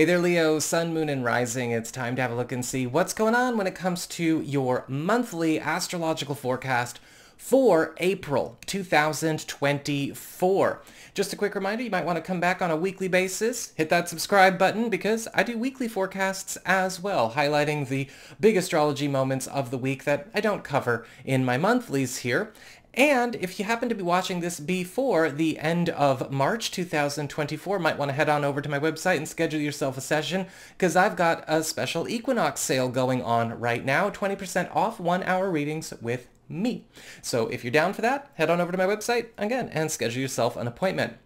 Hey there, Leo, Sun, Moon, and Rising. It's time to have a look and see what's going on when it comes to your monthly astrological forecast for April 2024. Just a quick reminder, you might want to come back on a weekly basis. Hit that subscribe button because I do weekly forecasts as well, highlighting the big astrology moments of the week that I don't cover in my monthlies here. And if you happen to be watching this before the end of March 2024, might want to head on over to my website and schedule yourself a session because I've got a special equinox sale going on right now, 20% off 1-hour readings with me. So if you're down for that, head on over to my website again and schedule yourself an appointment.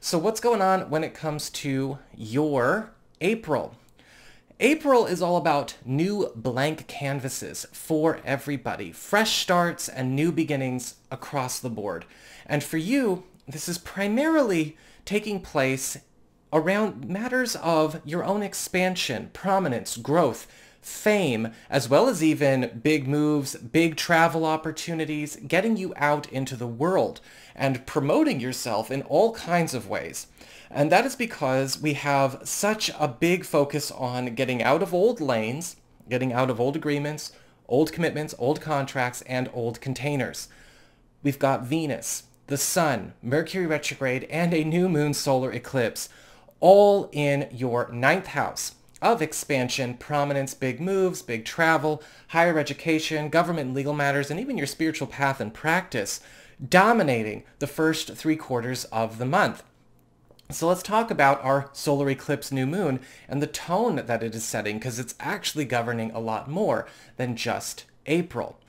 So what's going on when it comes to your April? April is all about new blank canvases for everybody, fresh starts and new beginnings across the board. And for you, this is primarily taking place around matters of your own expansion, prominence, growth, fame, as well as even big moves, big travel opportunities, getting you out into the world and promoting yourself in all kinds of ways. And that is because we have such a big focus on getting out of old lanes, getting out of old agreements, old commitments, old contracts, and old containers. We've got Venus, the Sun, Mercury retrograde, and a new moon solar eclipse, all in your 9th house of expansion, prominence, big moves, big travel, higher education, government and legal matters, and even your spiritual path and practice, dominating the first 3 quarters of the month. So let's talk about our solar eclipse new moon and the tone that it is setting, because it's actually governing a lot more than just April.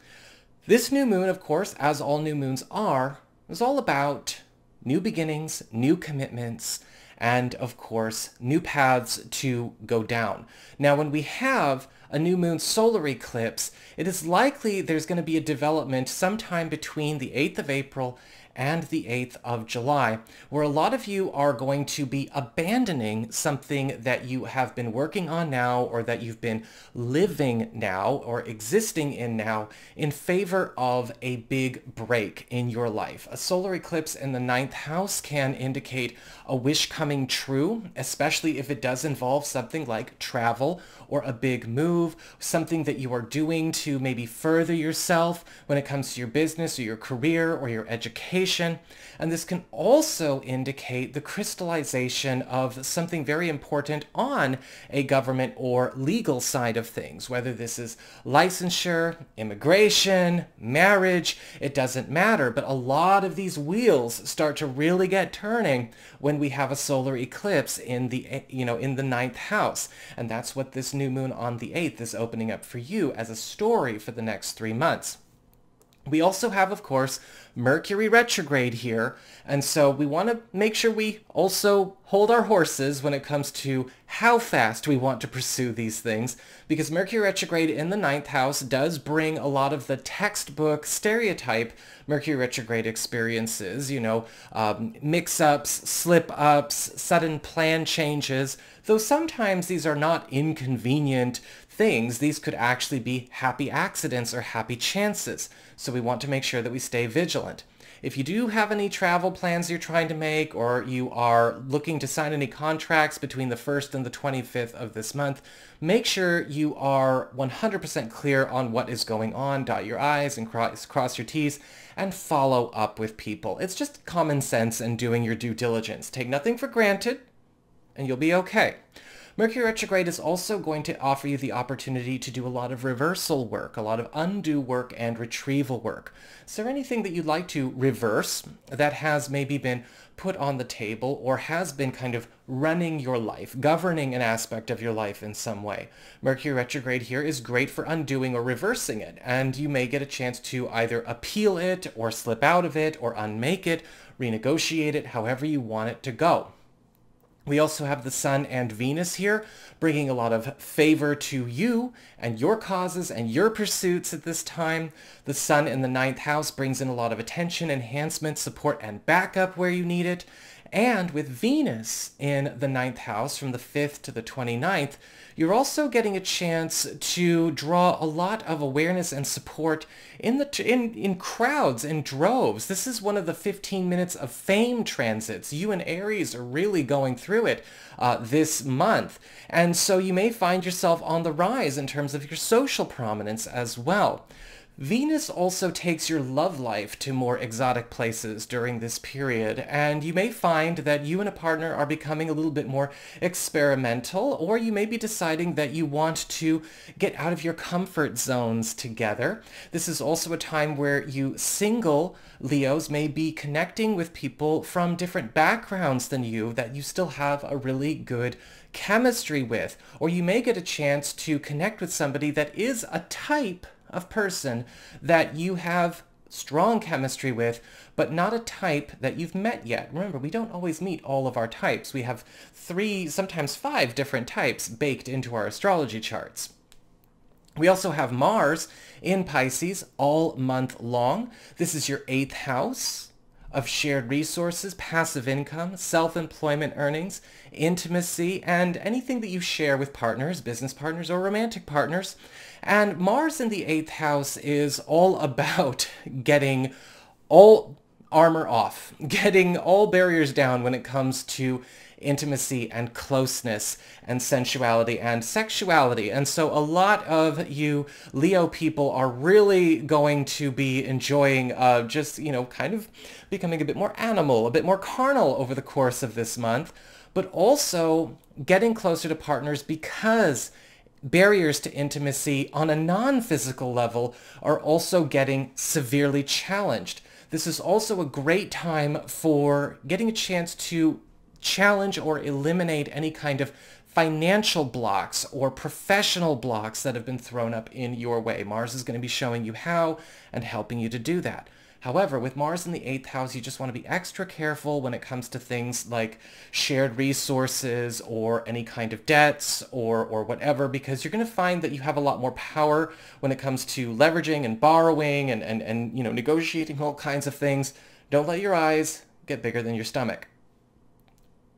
This new moon, of course, as all new moons are, is all about new beginnings, new commitments, and of course, new paths to go down. Now, when we have a new moon solar eclipse, it is likely there's going to be a development sometime between the 8th of April and the 8th of July, where a lot of you are going to be abandoning something that you have been working on now, or that you've been living now, or existing in now, in favor of a big break in your life. A solar eclipse in the 9th house can indicate a wish coming true, especially if it does involve something like travel or a big move, something that you are doing to maybe further yourself when it comes to your business or your career or your education. And this can also indicate the crystallization of something very important on a government or legal side of things, whether this is licensure, immigration, marriage, it doesn't matter. But a lot of these wheels start to really get turning when we have a solar eclipse in the, in the 9th house. And that's what this new moon on the 8th is opening up for you as a story for the next 3 months. We also have, of course, Mercury retrograde here, and so we want to make sure we also hold our horses when it comes to how fast we want to pursue these things, because Mercury retrograde in the 9th house does bring a lot of the textbook stereotype Mercury retrograde experiences, mix-ups, slip-ups, sudden plan changes, though sometimes these are not inconvenient things. These could actually be happy accidents or happy chances. So we want to make sure that we stay vigilant. If you do have any travel plans you're trying to make, or you are looking to sign any contracts between the 1st and the 25th of this month, make sure you are 100% clear on what is going on, dot your I's and cross your T's, and follow up with people. It's just common sense and doing your due diligence. Take nothing for granted, and you'll be okay. Mercury retrograde is also going to offer you the opportunity to do a lot of reversal work, a lot of undo work and retrieval work. Is there anything that you'd like to reverse that has maybe been put on the table or has been kind of running your life, governing an aspect of your life in some way? Mercury retrograde here is great for undoing or reversing it, and you may get a chance to either appeal it or slip out of it or unmake it, renegotiate it, however you want it to go. We also have the Sun and Venus here, bringing a lot of favor to you and your causes and your pursuits at this time. The Sun in the 9th house brings in a lot of attention, enhancement, support, and backup where you need it. And with Venus in the 9th house from the 5th to the 29th, you're also getting a chance to draw a lot of awareness and support in crowds and droves. This is one of the 15 minutes of fame transits. You and Aries are really going through it this month. And so you may find yourself on the rise in terms of your social prominence as well. Venus also takes your love life to more exotic places during this period, and you may find that you and a partner are becoming a little bit more experimental, or you may be deciding that you want to get out of your comfort zones together. This is also a time where you single Leos may be connecting with people from different backgrounds than you that you still have a really good chemistry with, or you may get a chance to connect with somebody that is a type of person that you have strong chemistry with, but not a type that you've met yet. Remember, we don't always meet all of our types. We have 3, sometimes 5 different types baked into our astrology charts. We also have Mars in Pisces all month long. This is your 8th house of shared resources, passive income, self-employment earnings, intimacy, and anything that you share with partners, business partners, or romantic partners. And Mars in the 8th house is all about getting all armor off, getting all barriers down when it comes to intimacy and closeness and sensuality and sexuality. And so a lot of you Leo people are really going to be enjoying just, you know, kind of becoming a bit more animal, a bit more carnal over the course of this month, but also getting closer to partners, because barriers to intimacy on a non-physical level are also getting severely challenged. This is also a great time for getting a chance to challenge or eliminate any kind of financial blocks or professional blocks that have been thrown up in your way. Mars is going to be showing you how and helping you to do that. However, with Mars in the 8th house, you just want to be extra careful when it comes to things like shared resources or any kind of debts or whatever, because you're going to find that you have a lot more power when it comes to leveraging and borrowing and you know, negotiating all kinds of things. Don't let your eyes get bigger than your stomach.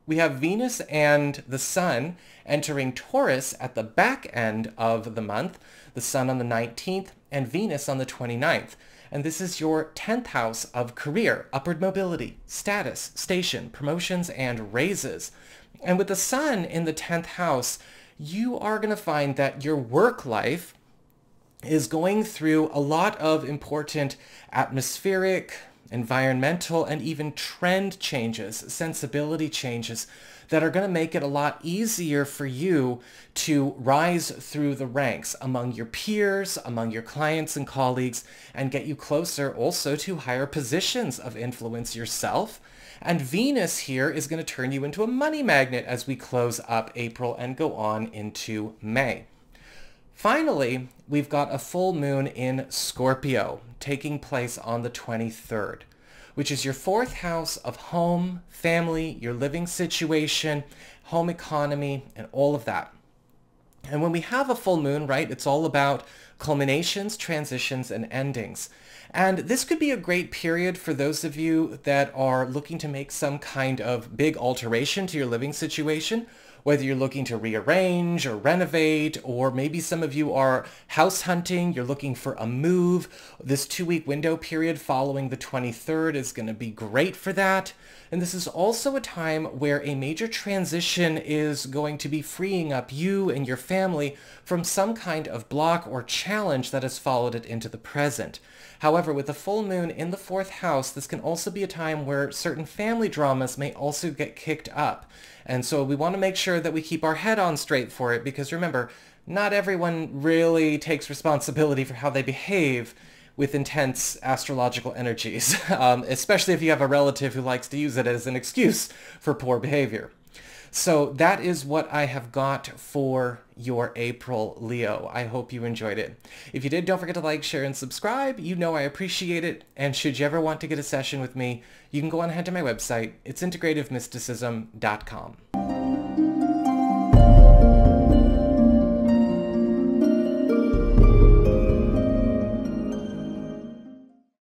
We have Venus and the Sun entering Taurus at the back end of the month, the Sun on the 19th and Venus on the 29th. And this is your 10th house of career, upward mobility, status, station, promotions, and raises. And with the Sun in the 10th house, you are going to find that your work life is going through a lot of important atmospheric, environmental, and even trend changes, sensibility changes that are going to make it a lot easier for you to rise through the ranks among your peers, among your clients and colleagues, and get you closer also to higher positions of influence yourself. And Venus here is going to turn you into a money magnet as we close up April and go on into May. Finally, we've got a full moon in Scorpio taking place on the 23rd, which is your 4th house of home, family, your living situation, home economy, and all of that. And when we have a full moon, right, it's all about culminations, transitions, and endings. And this could be a great period for those of you that are looking to make some kind of big alteration to your living situation, whether you're looking to rearrange or renovate, or maybe some of you are house hunting, you're looking for a move. This 2-week window period following the 23rd is going to be great for that. And this is also a time where a major transition is going to be freeing up you and your family from some kind of block or challenge that has followed it into the present. However, with the full moon in the 4th house, this can also be a time where certain family dramas may also get kicked up. And so we want to make sure that we keep our head on straight for it, because remember, not everyone really takes responsibility for how they behave with intense astrological energies, especially if you have a relative who likes to use it as an excuse for poor behavior. So that is what I have got for your April, Leo. I hope you enjoyed it. If you did, don't forget to like, share, and subscribe. You know I appreciate it. And should you ever want to get a session with me, you can go on ahead to my website. It's integrativemysticism.com.